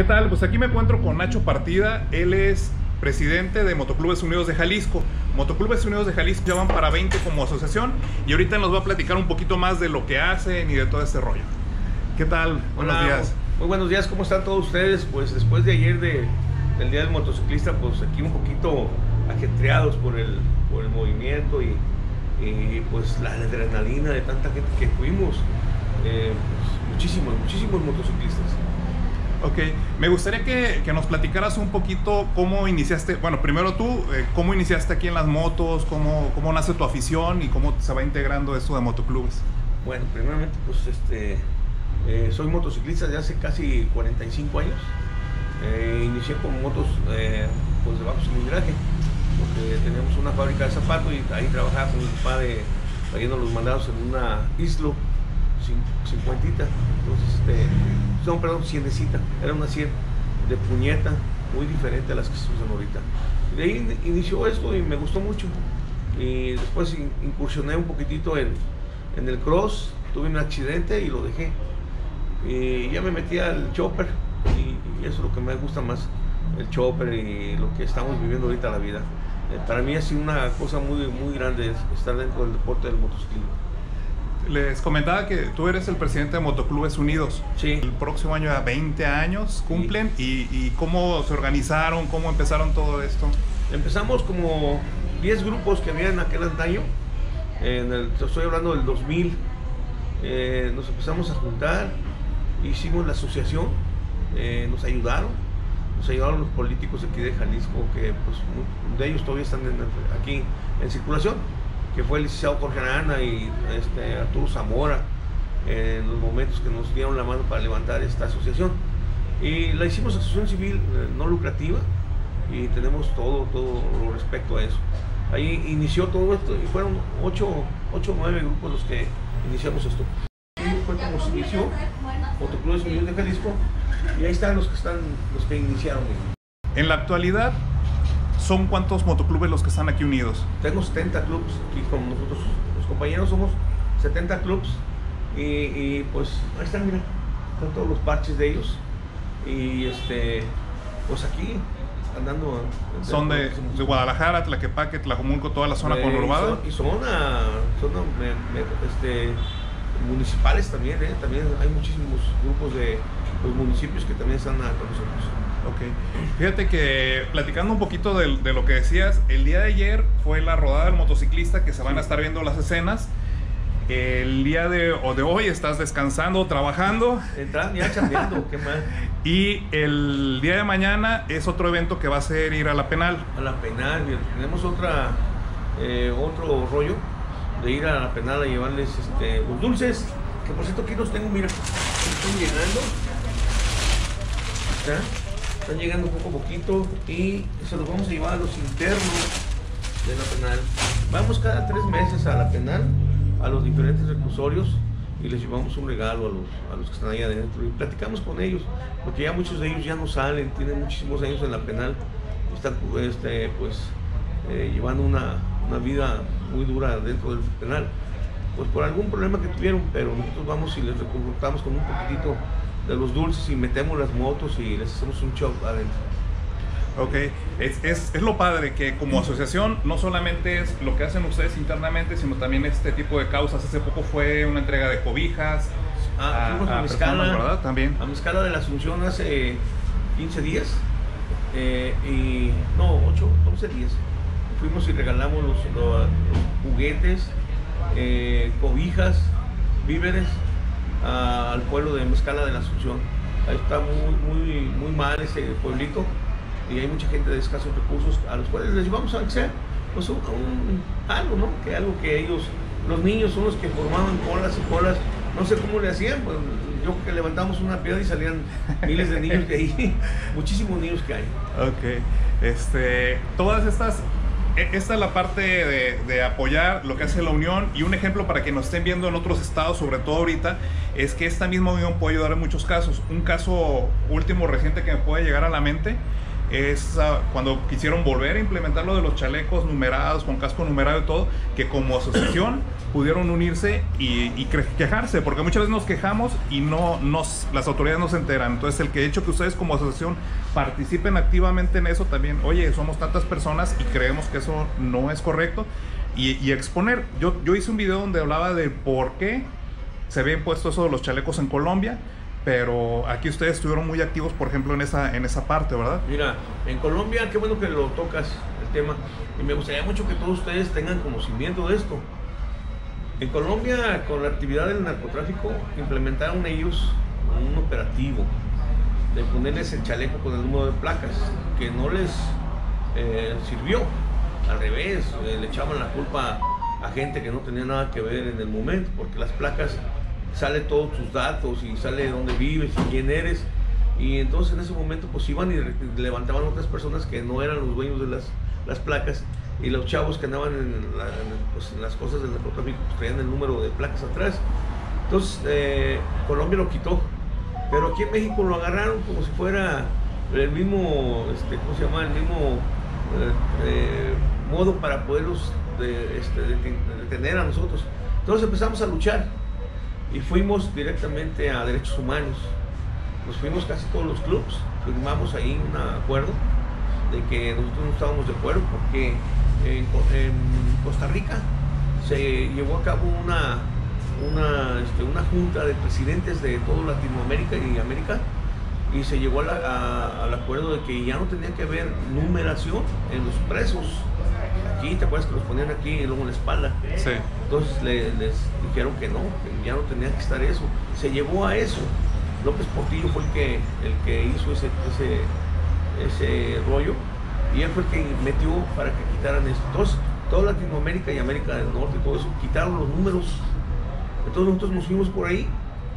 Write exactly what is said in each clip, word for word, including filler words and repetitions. ¿Qué tal? Pues aquí me encuentro con Nacho Partida. Él es presidente de Motoclubes Unidos de Jalisco. Motoclubes Unidos de Jalisco ya van para veinte como asociación y ahorita nos va a platicar un poquito más de lo que hacen y de todo este rollo. ¿Qué tal? Buenos Hola, días. Muy buenos días, ¿cómo están todos ustedes? Pues después de ayer de, del Día del Motociclista, pues aquí un poquito ajetreados por el, por el movimiento y, y pues la adrenalina de tanta gente que fuimos. Eh, pues, muchísimos, muchísimos motociclistas. Ok, me gustaría que, que nos platicaras un poquito cómo iniciaste, bueno, primero tú, eh, cómo iniciaste aquí en las motos, cómo, cómo nace tu afición y cómo se va integrando esto de motoclubes. Bueno, primeramente, pues, este, eh, soy motociclista de hace casi cuarenta y cinco años. Eh, inicié con motos, eh, pues, de bajo cilindraje, porque tenemos una fábrica de zapatos y ahí trabajaba con mi padre trayendo los mandados en una isla, cincuentita, entonces, este... no, perdón, cienecita, era una cien de puñeta, muy diferente a las que se usan ahorita. De ahí inició esto y me gustó mucho. Y después incursioné un poquitito en, en el cross, tuve un accidente y lo dejé. Y ya me metí al chopper y, y eso es lo que me gusta más, el chopper y lo que estamos viviendo ahorita la vida. Eh, para mí ha sido una cosa muy, muy grande estar dentro del deporte del motociclismo. Les comentaba que tú eres el presidente de Motoclubes Unidos. Sí. El próximo año a veinte años cumplen. Sí. y, y ¿cómo se organizaron? ¿Cómo empezaron todo esto? Empezamos como diez grupos que había en aquel antaño. En el, estoy hablando del dos mil. Eh, nos empezamos a juntar, hicimos la asociación, eh, nos ayudaron. Nos ayudaron los políticos aquí de Jalisco, que pues, de ellos todavía están en, aquí en circulación, que fue el licenciado Jorge Arana y este, Arturo Zamora, eh, en los momentos que nos dieron la mano para levantar esta asociación. Y la hicimos asociación civil eh, no lucrativa y tenemos todo, todo lo respecto a eso. Ahí inició todo esto y fueron ocho o nueve grupos los que iniciamos esto. Y fue como se inició Motoclubes Unidos de Jalisco y ahí están los que, están, los que iniciaron. En la actualidad, ¿son cuántos motoclubes los que están aquí unidos? Tengo setenta clubes aquí con nosotros, los compañeros somos setenta clubes y, y pues ahí están, mira, están todos los parches de ellos y este, pues aquí andando. Son de, de Guadalajara, Tlaquepaque, Tlajomulco, toda la zona eh, conurbada. Y zona, zona me, me, este, municipales también, eh, también hay muchísimos grupos de los municipios que también están con nosotros. Okay. Fíjate que platicando un poquito de, de lo que decías, el día de ayer fue la rodada del motociclista que se van a estar viendo las escenas. El día de, o de hoy estás descansando, trabajando. Entran ya chambeando, qué mal. Y el día de mañana es otro evento que va a ser ir a la penal. A la penal, tenemos otra, eh, otro rollo de ir a la penal a llevarles este, los dulces. Que por cierto aquí los tengo, mira, están llegando. Está. Están llegando poco a poquito y se los vamos a llevar a los internos de la penal. Vamos cada tres meses a la penal, a los diferentes reclusorios y les llevamos un regalo a los, a los que están ahí adentro y platicamos con ellos, porque ya muchos de ellos ya no salen, tienen muchísimos años en la penal, están este, pues, eh, llevando una, una vida muy dura dentro del penal, pues por algún problema que tuvieron, pero nosotros vamos y les reconfortamos con un poquitito de los dulces y metemos las motos y les hacemos un show adentro. Ok, es, es, es lo padre que como asociación no solamente es lo que hacen ustedes internamente, sino también este tipo de causas. Hace poco fue una entrega de cobijas ah, a, a, a Mezcala, ¿verdad? También a Mezcala de la Asunción hace quince días eh, y no, ocho, once días fuimos y regalamos los, los, los juguetes, eh, cobijas, víveres A, al pueblo de Mezcala de la Asunción. Ahí está muy, muy, muy mal ese pueblito y hay mucha gente de escasos recursos a los cuales les llevamos a hacer pues, un, un, algo, ¿no? Que algo que ellos, los niños son los que formaban colas y colas, no sé cómo le hacían, pues yo creo que levantamos una piedra y salían miles de niños de ahí, muchísimos niños que hay. Ok, este, todas estas... Esta es la parte de, de apoyar lo que hace la Unión y un ejemplo para que nos estén viendo en otros estados, sobre todo ahorita, es que esta misma Unión puede ayudar en muchos casos. Un caso último reciente que me puede llegar a la mente es uh, cuando quisieron volver a implementar lo de los chalecos numerados, con casco numerado y todo, que como asociación pudieron unirse y, y quejarse, porque muchas veces nos quejamos y no nos, las autoridades no se enteran. Entonces el que hecho que ustedes como asociación participen activamente en eso también, oye, somos tantas personas y creemos que eso no es correcto, y, y exponer. Yo, yo hice un video donde hablaba de por qué se había impuesto eso de los chalecos en Colombia, pero aquí ustedes estuvieron muy activos, por ejemplo, en esa, en esa parte, ¿verdad? Mira, en Colombia, qué bueno que lo tocas el tema, y me gustaría mucho que todos ustedes tengan conocimiento de esto. En Colombia, con la actividad del narcotráfico, implementaron ellos un operativo de ponerles el chaleco con el número de placas, que no les eh, sirvió, al revés, eh, le echaban la culpa a gente que no tenía nada que ver en el momento, porque las placas sale todos tus datos y sale dónde vives y quién eres, y entonces en ese momento pues iban y levantaban otras personas que no eran los dueños de las, las placas, y los chavos que andaban en, la, pues, en las cosas del narcotráfico pues, traían el número de placas atrás. Entonces eh, Colombia lo quitó, pero aquí en México lo agarraron como si fuera el mismo, este, ¿cómo se llama? El mismo eh, eh, modo para poderlos de, este, detener a nosotros. Entonces empezamos a luchar y fuimos directamente a Derechos Humanos, nos fuimos casi todos los clubes, firmamos ahí un acuerdo de que nosotros no estábamos de acuerdo, porque en, en Costa Rica se llevó a cabo una, una, este, una junta de presidentes de toda Latinoamérica y América, y se llegó a la, a, al acuerdo de que ya no tenía que haber numeración en los presos. Aquí, ¿te acuerdas que los ponían aquí y luego en la espalda? Sí. Entonces le, les dijeron que no, que ya no tenía que estar eso. Se llevó a eso. López Portillo fue el que, el que hizo ese, ese, ese rollo, y él fue el que metió para que quitaran eso. Entonces, toda Latinoamérica y América del Norte y todo eso, quitaron los números. Entonces nosotros nos fuimos por ahí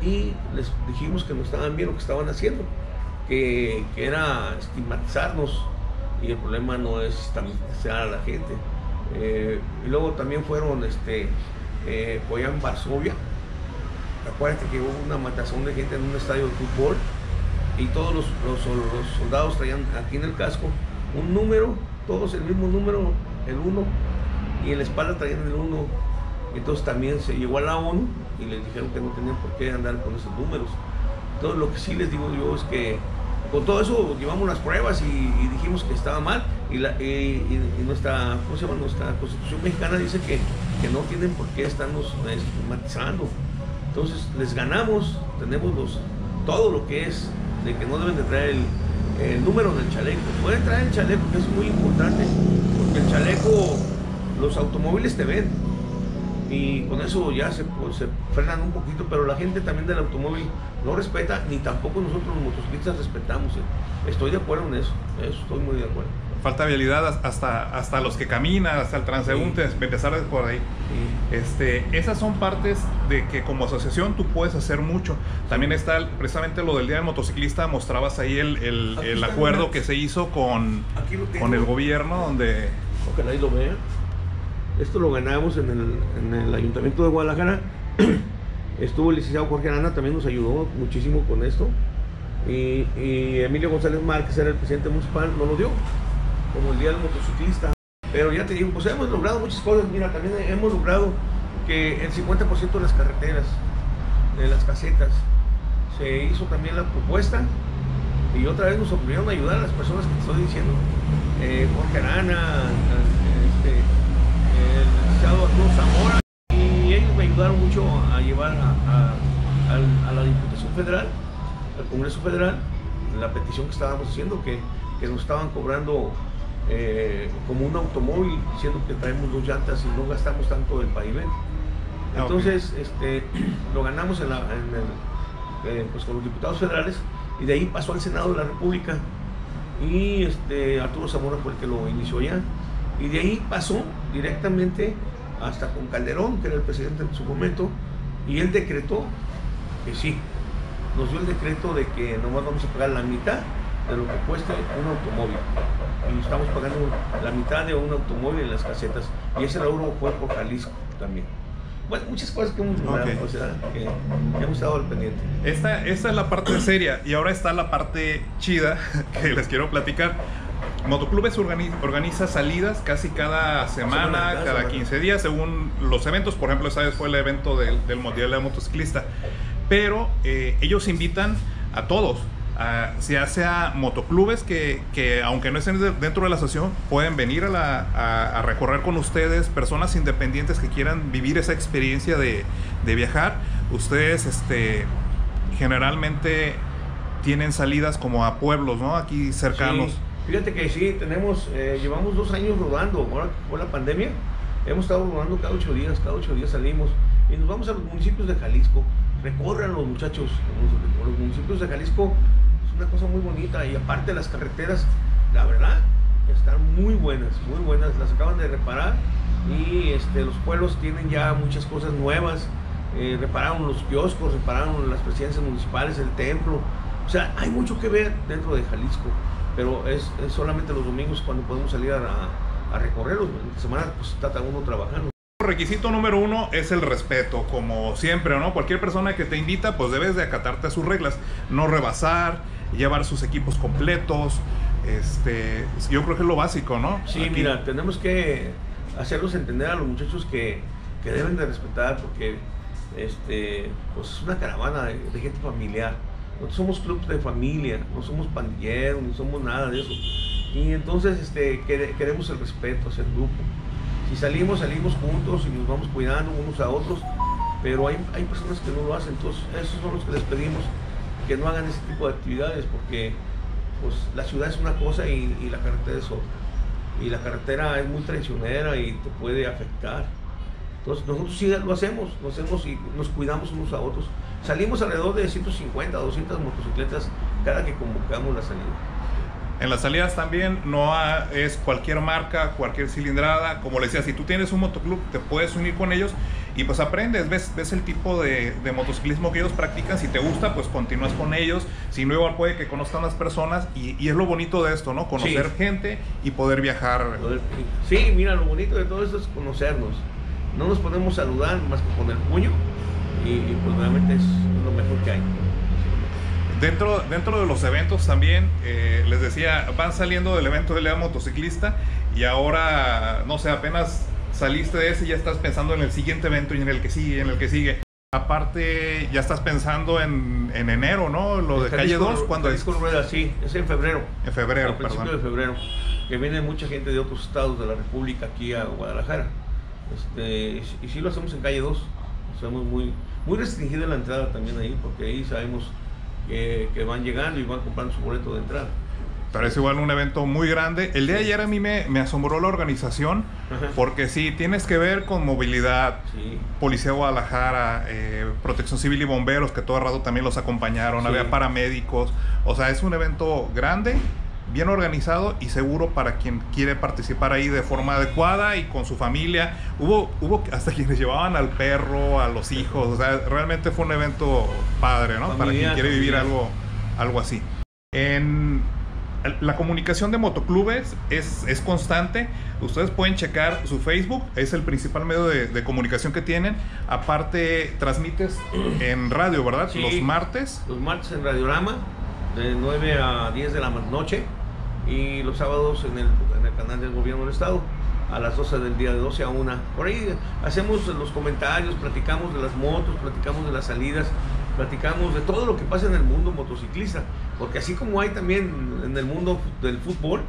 y les dijimos que no estaban bien lo que estaban haciendo, que, que era estigmatizarnos, y el problema no es estigmatizar a la gente. Eh, y luego también fueron este eh, Coyán, Varsovia. Acuérdate que hubo una matazón de gente en un estadio de fútbol, y todos los, los, los soldados traían aquí en el casco un número, todos el mismo número, el uno, y en la espalda traían el uno. Entonces también se llegó a la ONU y les dijeron que no tenían por qué andar con esos números. Entonces lo que sí les digo yo es que con todo eso llevamos las pruebas y, y dijimos que estaba mal, y, la, y, y nuestra, ¿cómo se llama? Nuestra Constitución mexicana dice que, que no tienen por qué estarnos estigmatizando. Entonces les ganamos, tenemos los, todo lo que es de que no deben de traer el, el número del chaleco. Pueden traer el chaleco, que es muy importante, porque el chaleco, los automóviles te ven, y con eso ya se, pues, se frenan un poquito, pero la gente también del automóvil no respeta, ni tampoco nosotros los motociclistas respetamos. Estoy de acuerdo en eso, eso estoy muy de acuerdo. Falta vialidad hasta, hasta los que caminan, hasta el transeúnte, sí. Empezar por ahí. Sí. Este, esas son partes de que como asociación tú puedes hacer mucho. También está precisamente lo del Día del Motociclista, mostrabas ahí el, el, el acuerdo que se hizo con, con el gobierno, donde... Ojalá ahí lo vean. Esto lo ganamos en el, en el Ayuntamiento de Guadalajara. Estuvo el licenciado Jorge Arana, también nos ayudó muchísimo con esto. Y, y Emilio González Márquez era el presidente municipal, no lo dio, como el Día del Motociclista. Pero ya te digo, pues hemos logrado muchas cosas. Mira, también hemos logrado que el cincuenta por ciento de las carreteras, de las casetas, se hizo también la propuesta. Y otra vez nos ofrecieron ayudar a las personas que te estoy diciendo. Eh, Jorge Arana, este... el licenciado Arturo Zamora, y ellos me ayudaron mucho a llevar a, a, a la Diputación Federal, al Congreso Federal, la petición que estábamos haciendo, que, que nos estaban cobrando eh, como un automóvil, diciendo que traemos dos llantas y no gastamos tanto del pavimento. Entonces, okay. este, lo ganamos en la, en el, eh, pues con los diputados federales, y de ahí pasó al Senado de la República, y este, Arturo Zamora fue el que lo inició ya. Y de ahí pasó directamente hasta con Calderón, que era el presidente en su momento, y él decretó que sí, nos dio el decreto de que nomás vamos a pagar la mitad de lo que cuesta un automóvil, y estamos pagando la mitad de un automóvil en las casetas, y ese logro fue por Jalisco también. Bueno, muchas cosas que hemos logrado, okay. O sea, que, que hemos estado al pendiente. Esta, esta es la parte seria, y ahora está la parte chida que les quiero platicar. Motoclubes organiza, organiza salidas casi cada semana, semana cada quince días, según los eventos. Por ejemplo, esta vez fue el evento del, del Mundial de Motociclista. Pero eh, ellos invitan a todos. A, se hace a motoclubes que, que, aunque no estén dentro de la asociación, pueden venir a, la, a, a recorrer con ustedes. Personas independientes que quieran vivir esa experiencia de, de viajar. Ustedes este, generalmente tienen salidas como a pueblos, ¿no? Aquí cercanos. Sí. Fíjate que sí, tenemos, eh, llevamos dos años rodando. Ahora que fue la pandemia, hemos estado rodando cada ocho días, cada ocho días salimos y nos vamos a los municipios de Jalisco. Recorran los muchachos, los, los municipios de Jalisco es una cosa muy bonita, y aparte las carreteras, la verdad, están muy buenas, muy buenas, las acaban de reparar y este, los pueblos tienen ya muchas cosas nuevas, eh, repararon los kioscos, repararon las presidencias municipales, el templo, o sea, hay mucho que ver dentro de Jalisco. Pero es, es solamente los domingos cuando podemos salir a, a recorrerlos. En la semana pues trata uno trabajando. Requisito número uno es el respeto, como siempre, ¿no? Cualquier persona que te invita, pues debes de acatarte a sus reglas. No rebasar, llevar sus equipos completos. Este, yo creo que es lo básico, ¿no? Sí, aquí. Mira, tenemos que hacerlos entender a los muchachos que, que deben de respetar, porque este, pues es una caravana de, de gente familiar. No somos club de familia, no somos pandilleros, no somos nada de eso. Y entonces este, queremos el respeto hacia el grupo. Si salimos, salimos juntos y nos vamos cuidando unos a otros, pero hay, hay personas que no lo hacen. Entonces esos son los que les pedimos que no hagan ese tipo de actividades, porque pues, la ciudad es una cosa y, y la carretera es otra. Y la carretera es muy traicionera y te puede afectar. Entonces nosotros sí lo hacemos, lo hacemos y nos cuidamos unos a otros. Salimos alrededor de ciento cincuenta, doscientas motocicletas cada que convocamos la salida. En las salidas también no ha, es cualquier marca, cualquier cilindrada. Como les decía, si tú tienes un motoclub, te puedes unir con ellos y pues aprendes, ves, ves el tipo de, de motociclismo que ellos practican. Si te gusta, pues continúas con ellos. Si no, igual puede que conozcan las personas y, y es lo bonito de esto, ¿no? Conocer sí. gente y poder viajar. Sí, mira, lo bonito de todo esto es conocernos. No nos podemos saludar más que con el puño y, y pues realmente es lo mejor que hay. Dentro, dentro de los eventos también, eh, les decía, van saliendo del evento de la motociclista y ahora, no sé, apenas saliste de ese y ya estás pensando en el siguiente evento y en el que sigue, en el que sigue. Aparte, ya estás pensando en, en enero, ¿no? Lo de Jalisco, Calle dos, cuando es Rueda, sí, es en febrero. En febrero, al principio, perdón. De febrero, que viene mucha gente de otros estados de la República aquí a Guadalajara. Este, y si lo hacemos en Calle dos, hacemos muy, muy restringida la entrada también ahí, porque ahí sabemos que, que van llegando y van comprando su boleto de entrada. Parece igual un evento muy grande. El día sí. de ayer a mí me, me asombró la organización. Ajá. Porque sí, tienes que ver con movilidad, sí. Policía de Guadalajara, eh, Protección Civil y Bomberos, que todo el rato también los acompañaron, sí. Había paramédicos. O sea, es un evento grande, bien organizado y seguro para quien quiere participar ahí de forma adecuada y con su familia. Hubo, hubo hasta quienes llevaban al perro, a los hijos, o sea, realmente fue un evento padre, ¿no? Familia, para quien quiere vivir algo, algo así. En la comunicación de motoclubes es, es constante. Ustedes pueden checar su Facebook, es el principal medio de, de comunicación que tienen. Aparte, transmites en radio, ¿verdad? Sí, los martes. Los martes en Radiorama, de nueve a diez de la noche, y los sábados en el, en el canal del gobierno del estado a las doce del día, de doce a una. Por ahí hacemos los comentarios, platicamos de las motos, platicamos de las salidas, platicamos de todo lo que pasa en el mundo motociclista, porque así como hay también en el mundo del fútbol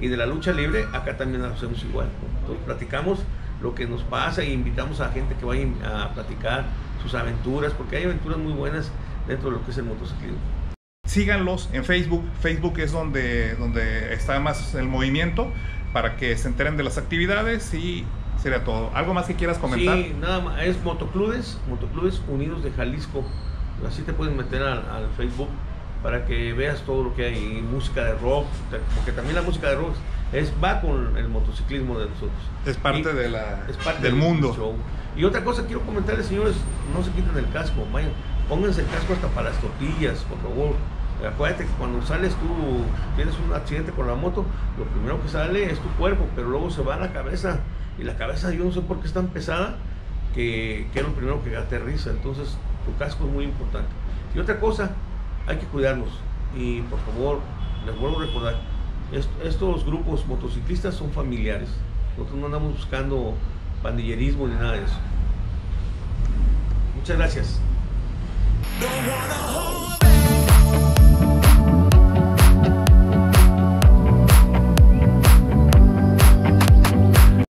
y de la lucha libre, acá también lo hacemos igual, ¿no? Entonces platicamos lo que nos pasa y invitamos a gente que vaya a platicar sus aventuras, porque hay aventuras muy buenas dentro de lo que es el motociclismo. Síganlos en Facebook. Facebook es donde, donde está más el movimiento, para que se enteren de las actividades. Y sería todo. ¿Algo más que quieras comentar? Sí, nada más. Es Motoclubes, Motoclubes Unidos de Jalisco. Así te pueden meter al, al Facebook para que veas todo lo que hay. Música de rock, porque también la música de rock es, va con el motociclismo de nosotros. Es parte, y, de la, es parte del, del mundo. Show. Y otra cosa quiero comentarles, señores, no se quiten el casco. Vayan, pónganse el casco hasta para las tortillas, por favor. Acuérdate que cuando sales tú, tienes un accidente con la moto, lo primero que sale es tu cuerpo, pero luego se va a la cabeza, y la cabeza yo no sé por qué es tan pesada, que, que es lo primero que aterriza. Entonces tu casco es muy importante. Y otra cosa, hay que cuidarnos, y por favor, les vuelvo a recordar, Est estos grupos motociclistas son familiares. Nosotros no andamos buscando pandillerismo ni nada de eso. Muchas gracias.